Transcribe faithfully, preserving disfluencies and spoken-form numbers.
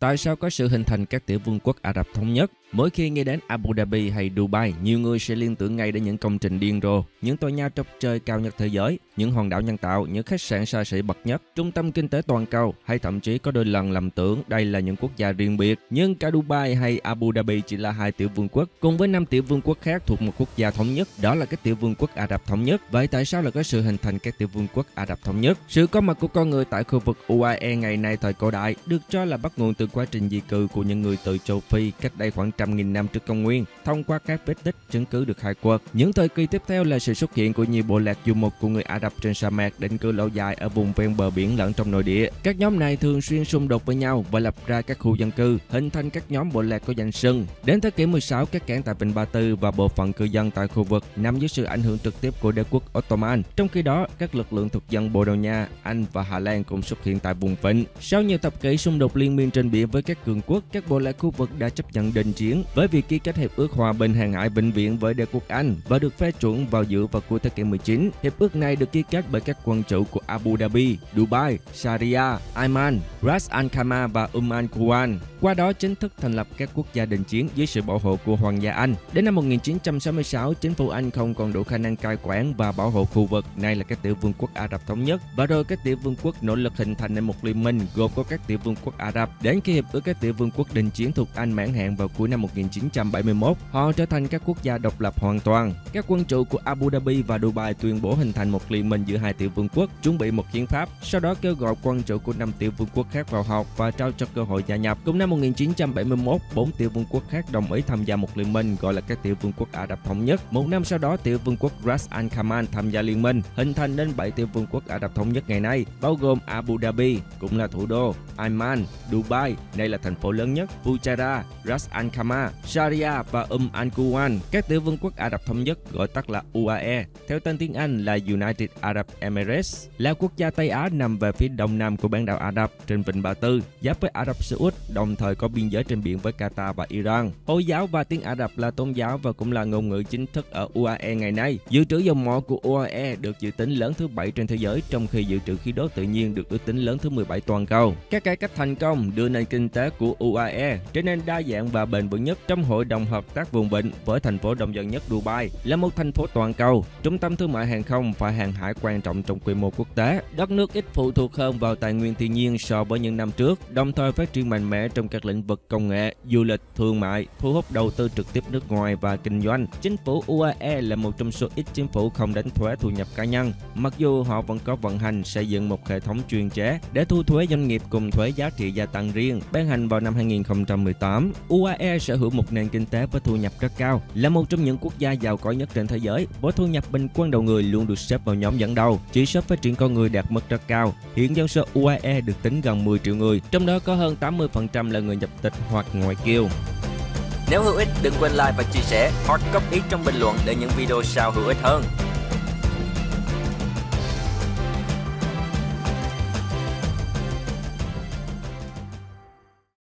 Tại sao có sự hình thành các tiểu vương quốc Ả Rập thống nhất? Mỗi khi nghe đến Abu Dhabi hay Dubai, nhiều người sẽ liên tưởng ngay đến những công trình điên rồ, những tòa nhà trọc trời cao nhất thế giới, những hòn đảo nhân tạo, những khách sạn xa xỉ bậc nhất, trung tâm kinh tế toàn cầu, hay thậm chí có đôi lần lầm tưởng đây là những quốc gia riêng biệt. Nhưng cả Dubai hay Abu Dhabi chỉ là hai tiểu vương quốc, cùng với năm tiểu vương quốc khác thuộc một quốc gia thống nhất, đó là các tiểu vương quốc Ả Rập thống nhất. Vậy tại sao lại có sự hình thành các tiểu vương quốc Ả Rập thống nhất? Sự có mặt của con người tại khu vực u a e ngày nay thời cổ đại được cho là bắt nguồn từ quá trình di cư của những người từ châu Phi cách đây khoảng trăm nghìn năm trước công nguyên. Thông qua các vết tích chứng cứ được khai quật, những thời kỳ tiếp theo là sự xuất hiện của nhiều bộ lạc du mục của người Ả Rập trên sa mạc định cư lâu dài ở vùng ven bờ biển lẫn trong nội địa. Các nhóm này thường xuyên xung đột với nhau và lập ra các khu dân cư, hình thành các nhóm bộ lạc có danh xưng. Đến thế kỷ mười sáu, các cảng tại Vịnh Ba Tư và bộ phận cư dân tại khu vực nằm dưới sự ảnh hưởng trực tiếp của đế quốc Ottoman. Trong khi đó, các lực lượng thực dân Bồ Đào Nha, Anh và Hà Lan cũng xuất hiện tại vùng vịnh. Sau nhiều thập kỷ xung đột liên miên trên biển với các cường quốc, các bộ lạc khu vực đã chấp nhận đình chiến với việc ký kết hiệp ước hòa bình hàng hải vĩnh viễn với đế quốc Anh và được phê chuẩn vào giữa và cuối thế kỷ mười chín. Hiệp ước này được ký kết bởi các quân chủ của Abu Dhabi, Dubai, Sharia, Ajman, Ras Al Khama và Umm Al Quwain. Qua đó chính thức thành lập các quốc gia đình chiến dưới sự bảo hộ của Hoàng gia Anh. Đến năm một nghìn chín trăm sáu mươi sáu, chính phủ Anh không còn đủ khả năng cai quản và bảo hộ khu vực này là các tiểu vương quốc Ả Rập thống nhất, và rồi các tiểu vương quốc nỗ lực hình thành nên một liên minh gồm có các tiểu vương quốc Ả Rập. Đến khi hiệp ước các tiểu vương quốc đình chiến thuộc Anh mãn hạn vào cuối năm một nghìn chín trăm bảy mươi mốt, họ trở thành các quốc gia độc lập hoàn toàn. Các quân chủ của Abu Dhabi và Dubai tuyên bố hình thành một liên minh giữa hai tiểu vương quốc, chuẩn bị một hiến pháp, sau đó kêu gọi quân chủ của năm tiểu vương quốc khác vào họp và trao cho cơ hội gia nhập. Cùng năm một nghìn chín trăm bảy mươi mốt, bốn tiểu vương quốc khác đồng ý tham gia một liên minh gọi là các tiểu vương quốc Ả Rập thống nhất. Một năm sau đó, tiểu vương quốc Ras Al Khaimah tham gia liên minh, hình thành đến bảy tiểu vương quốc Ả Rập thống nhất ngày nay, bao gồm Abu Dhabi cũng là thủ đô, Ajman, Dubai, đây là thành phố lớn nhất, Ujara, Ras Al Khama, Sharia và Umm Al Quwain. Các tiểu vương quốc Ả Rập thống nhất gọi tắt là u a e, theo tên tiếng Anh là United Arab Emirates, là quốc gia Tây Á nằm về phía đông nam của bán đảo Ả Rập trên vịnh Ba Tư, giáp với Ả Rập Xê-út, đồng thời có biên giới trên biển với Qatar và Iran. Hồi giáo và tiếng Ả Rập là tôn giáo và cũng là ngôn ngữ chính thức ở u a e ngày nay. Dự trữ dầu mỏ của u a e được dự tính lớn thứ bảy trên thế giới, trong khi dự trữ khí đốt tự nhiên được ước tính lớn thứ mười bảy toàn cầu. Các cải cách thành công đưa nền kinh tế của u a e trở nên đa dạng và bền vững nhất trong hội đồng hợp tác vùng vịnh, với thành phố đông dân nhất Dubai là một thành phố toàn cầu, trung tâm thương mại hàng không và hàng hải quan trọng trong quy mô quốc tế. Đất nước ít phụ thuộc hơn vào tài nguyên thiên nhiên so với những năm trước, đồng thời phát triển mạnh mẽ trong các lĩnh vực công nghệ, du lịch, thương mại, thu hút đầu tư trực tiếp nước ngoài và kinh doanh. Chính phủ u a e là một trong số ít chính phủ không đánh thuế thu nhập cá nhân, mặc dù họ vẫn có vận hành xây dựng một hệ thống chuyên chế để thu thuế doanh nghiệp cùng thuế giá trị gia tăng riêng. Ban hành vào năm hai nghìn không trăm mười tám, u a e sở hữu một nền kinh tế với thu nhập rất cao, là một trong những quốc gia giàu có nhất trên thế giới, với thu nhập bình quân đầu người luôn được xếp vào nhóm dẫn đầu. Chỉ số phát triển con người đạt mức rất cao. Hiện dân số u a e được tính gần mười triệu người, trong đó có hơn tám mươi phần trăm là người nhập tịch hoặc ngoại kiều. Nếu hữu ích, đừng quên like và chia sẻ hoặc góp ý trong bình luận để những video sau hữu ích hơn.